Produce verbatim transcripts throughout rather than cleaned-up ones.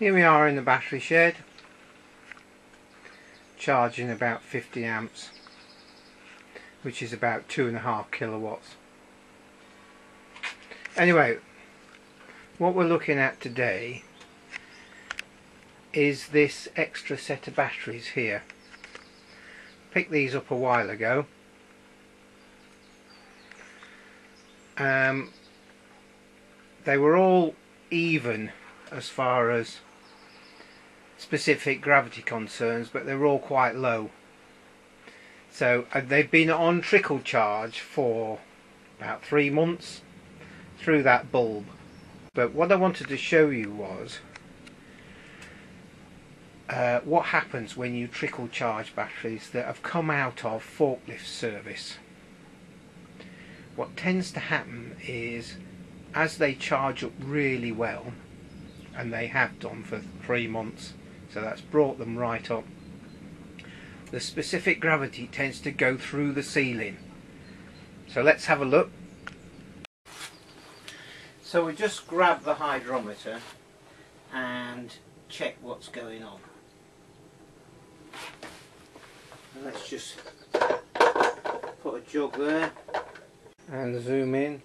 Here we are in the battery shed, charging about fifty amps, which is about two and a half kilowatts. Anyway, what we're looking at today is this extra set of batteries here. Picked these up a while ago. Um, they were all even as far as specific gravity concerns, but they were all quite low. So uh, they've been on trickle charge for about three months through that bulb. But what I wanted to show you was Uh, what happens when you trickle charge batteries that have come out of forklift service. What tends to happen is, as they charge up really well, and they have done for three months, so that's brought them right up, the specific gravity tends to go through the ceiling. So let's have a look. So we just grab the hydrometer and check what's going on. Let's just put a jug there and zoom in.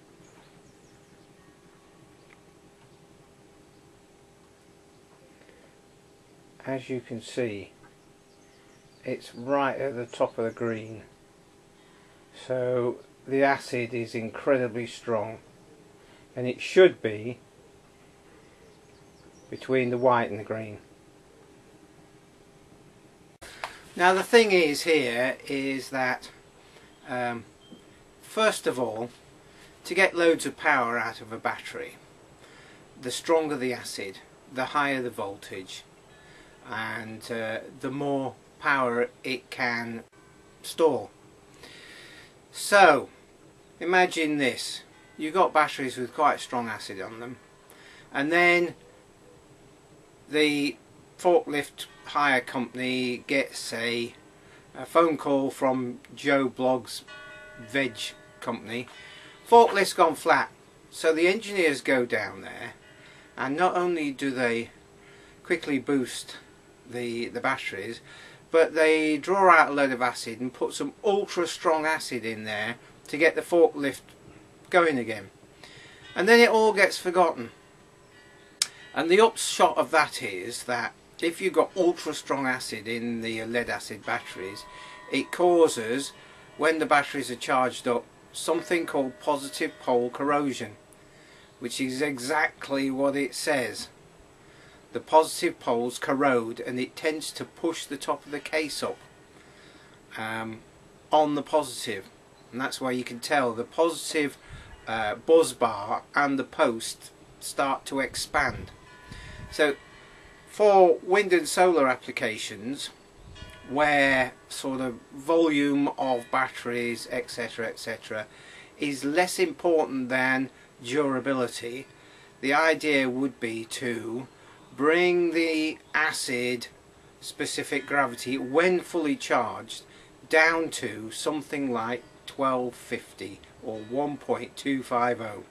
As you can see, it's right at the top of the green, so the acid is incredibly strong, and it should be between the white and the green. Now the thing is here is that um, first of all, to get loads of power out of a battery, the stronger the acid, the higher the voltage, and uh, the more power it can store. So imagine this, you've got batteries with quite strong acid on them, and then the forklift hire company gets a, a phone call from Joe Bloggs Veg Company. Forklift's gone flat, so the engineers go down there, and not only do they quickly boost the, the batteries, but they draw out a load of acid and put some ultra strong acid in there to get the forklift going again. And then it all gets forgotten. And the upshot of that is that if you've got ultra strong acid in the lead acid batteries, it causes, when the batteries are charged up, something called positive pole corrosion, which is exactly what it says. The positive poles corrode, and it tends to push the top of the case up um, on the positive, and that's why you can tell the positive uh, buzz bar and the post start to expand. So for wind and solar applications, where sort of volume of batteries etc etc is less important than durability, the idea would be to bring the acid specific gravity when fully charged down to something like twelve fifty or one point two five zero.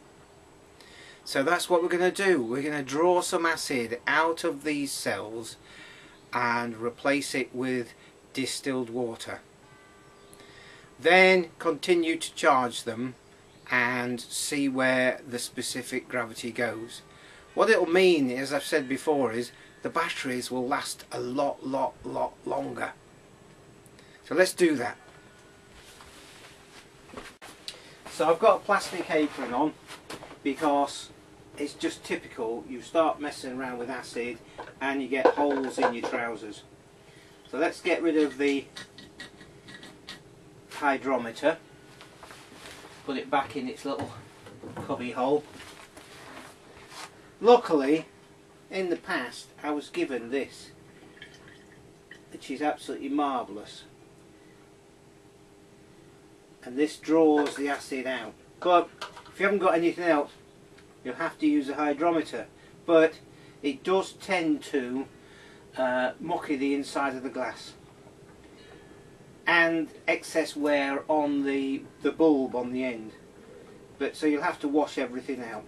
So that's what we're going to do. We're going to draw some acid out of these cells and replace it with distilled water. Then continue to charge them and see where the specific gravity goes. What it'll mean, as I've said before, is the batteries will last a lot, lot, lot longer. So let's do that. So I've got a plastic apron on because it's just typical, you start messing around with acid and you get holes in your trousers. So let's get rid of the hydrometer, put it back in its little cubby hole. Luckily, in the past I was given this, which is absolutely marvellous, and this draws the acid out. But if you haven't got anything else, you'll have to use a hydrometer, but it does tend to uh, mucky the inside of the glass, and excess wear on the, the bulb on the end. But so you'll have to wash everything out.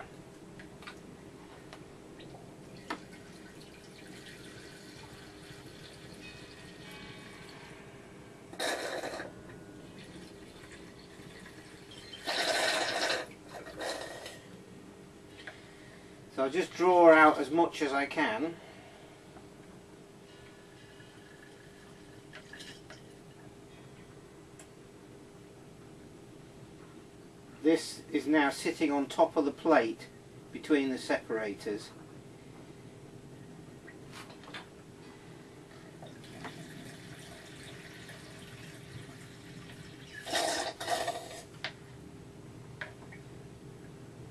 I'll just draw out as much as I can. This is now sitting on top of the plate between the separators.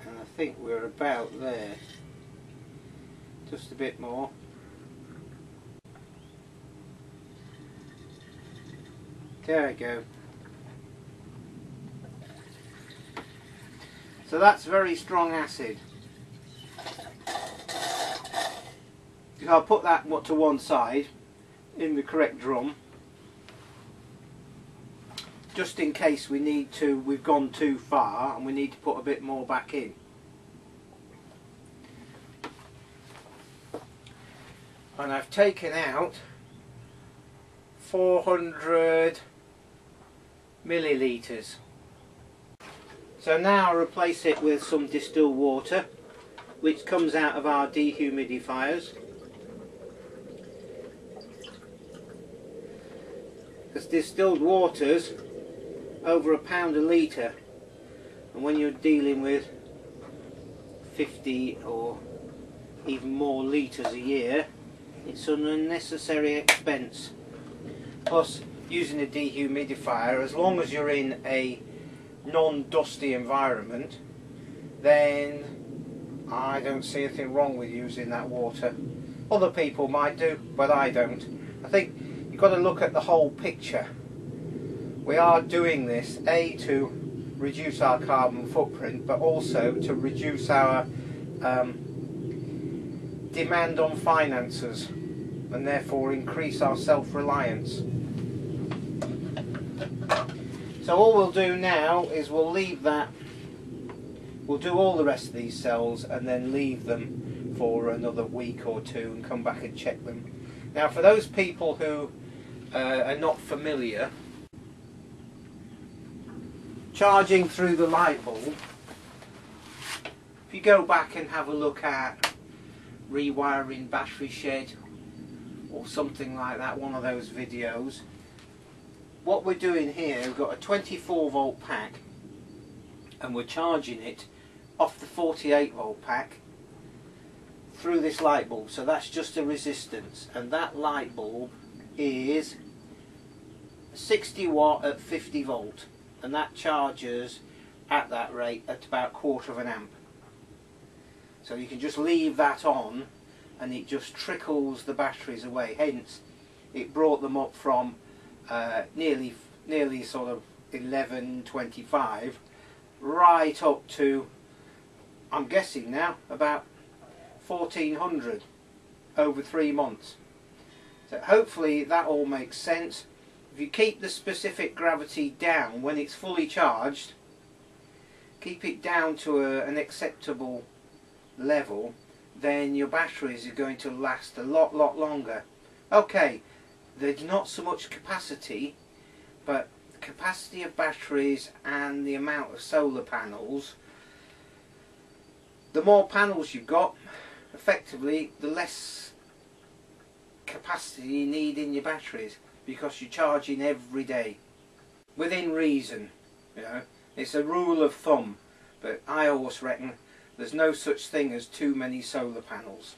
And I think we're about there. Just a bit more. There we go. So that's very strong acid. I'll put that to one side in the correct drum, just in case we need to, we've gone too far and we need to put a bit more back in. And I've taken out four hundred millilitres. So now I'll replace it with some distilled water, which comes out of our dehumidifiers. Because distilled water's over a pound a litre, and when you're dealing with fifty or even more litres a year, it's an unnecessary expense. Plus, using a dehumidifier, as long as you're in a non-dusty environment, then I don't see anything wrong with using that water. Other people might do, but I don't. I think you've got to look at the whole picture. We are doing this A to reduce our carbon footprint, but also to reduce our um, demand on finances, and therefore increase our self-reliance. So all we'll do now is we'll leave that, we'll do all the rest of these cells and then leave them for another week or two and come back and check them. Now for those people who uh, are not familiar, charging through the light bulb, if you go back and have a look at Rewiring Battery Shed or something like that, one of those videos, what we're doing here, we've got a twenty-four volt pack and we're charging it off the forty-eight volt pack through this light bulb. So that's just a resistance, and that light bulb is sixty watt at fifty volt, and that charges at that rate at about a quarter of an amp. So you can just leave that on and it just trickles the batteries away, hence it brought them up from Uh, nearly nearly sort of eleven twenty-five right up to, I'm guessing now, about fourteen hundred over three months. So hopefully that all makes sense. If you keep the specific gravity down when it's fully charged, keep it down to a, an acceptable level, then your batteries are going to last a lot lot longer. Okay, there's not so much capacity, but the capacity of batteries and the amount of solar panels, the more panels you've got, effectively, the less capacity you need in your batteries, because you're charging every day. Within reason, you know, it's a rule of thumb, but I always reckon there's no such thing as too many solar panels.